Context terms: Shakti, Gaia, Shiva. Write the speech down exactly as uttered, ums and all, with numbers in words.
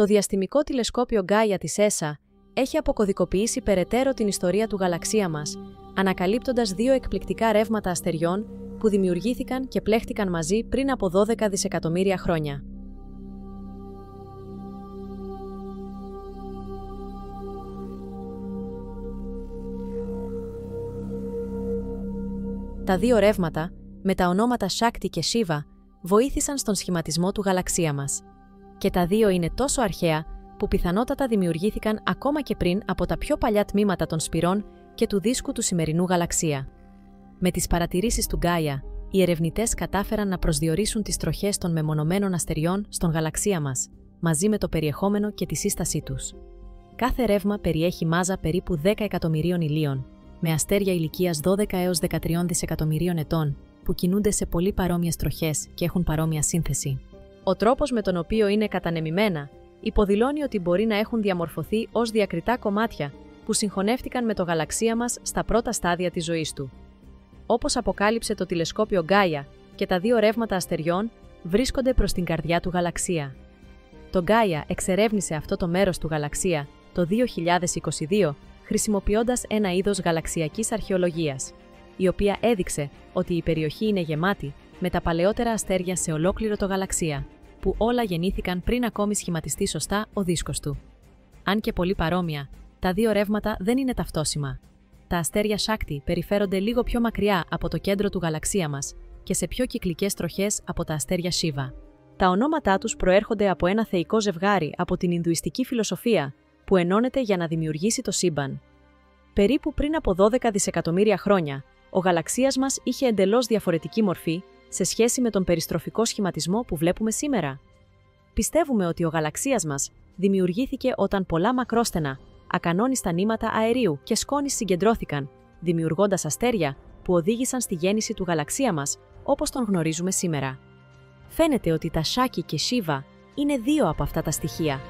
Το διαστημικό τηλεσκόπιο Gaia της ι ες έι έχει αποκωδικοποιήσει περαιτέρω την ιστορία του γαλαξία μας, ανακαλύπτοντας δύο εκπληκτικά ρεύματα αστεριών που δημιουργήθηκαν και πλέχτηκαν μαζί πριν από δώδεκα δισεκατομμύρια χρόνια. Τα δύο ρεύματα, με τα ονόματα Shakti και Shiva, βοήθησαν στον σχηματισμό του γαλαξία μας. Και τα δύο είναι τόσο αρχαία που πιθανότατα δημιουργήθηκαν ακόμα και πριν από τα πιο παλιά τμήματα των σπυρών και του δίσκου του σημερινού γαλαξία. Με τις παρατηρήσεις του Gaia, οι ερευνητές κατάφεραν να προσδιορίσουν τις τροχές των μεμονωμένων αστεριών στον γαλαξία μας, μαζί με το περιεχόμενο και τη σύστασή τους. Κάθε ρεύμα περιέχει μάζα περίπου δέκα εκατομμυρίων ηλίων, με αστέρια ηλικίας δώδεκα έως δεκατρία δισεκατομμυρίων ετών, που κινούνται σε πολύ παρόμοιες τροχές και έχουν παρόμοια σύνθεση. Ο τρόπος με τον οποίο είναι κατανεμημένα υποδηλώνει ότι μπορεί να έχουν διαμορφωθεί ως διακριτά κομμάτια που συγχωνεύτηκαν με το γαλαξία μας στα πρώτα στάδια της ζωής του. Όπως αποκάλυψε το τηλεσκόπιο Gaia, και τα δύο ρεύματα αστεριών βρίσκονται προς την καρδιά του γαλαξία. Το Gaia εξερεύνησε αυτό το μέρος του γαλαξία το δύο χιλιάδες είκοσι δύο χρησιμοποιώντας ένα είδος γαλαξιακής αρχαιολογίας, η οποία έδειξε ότι η περιοχή είναι γεμάτη με τα παλαιότερα αστέρια σε ολόκληρο το γαλαξία, που όλα γεννήθηκαν πριν ακόμη σχηματιστεί σωστά ο δίσκος του. Αν και πολύ παρόμοια, τα δύο ρεύματα δεν είναι ταυτόσιμα. Τα αστέρια Shakti περιφέρονται λίγο πιο μακριά από το κέντρο του γαλαξία μας και σε πιο κυκλικές τροχές από τα αστέρια Shiva. Τα ονόματά τους προέρχονται από ένα θεϊκό ζευγάρι από την Ινδουιστική φιλοσοφία που ενώνεται για να δημιουργήσει το σύμπαν. Περίπου πριν από δώδεκα δισεκατομμύρια χρόνια, ο γαλαξίας μας είχε εντελώς διαφορετική μορφή σε σχέση με τον περιστροφικό σχηματισμό που βλέπουμε σήμερα. Πιστεύουμε ότι ο γαλαξίας μας δημιουργήθηκε όταν πολλά μακρόστενα, ακανόνιστα νήματα αερίου και σκόνης συγκεντρώθηκαν, δημιουργώντας αστέρια που οδήγησαν στη γέννηση του γαλαξία μας, όπως τον γνωρίζουμε σήμερα. Φαίνεται ότι τα Shakti και Shiva είναι δύο από αυτά τα στοιχεία,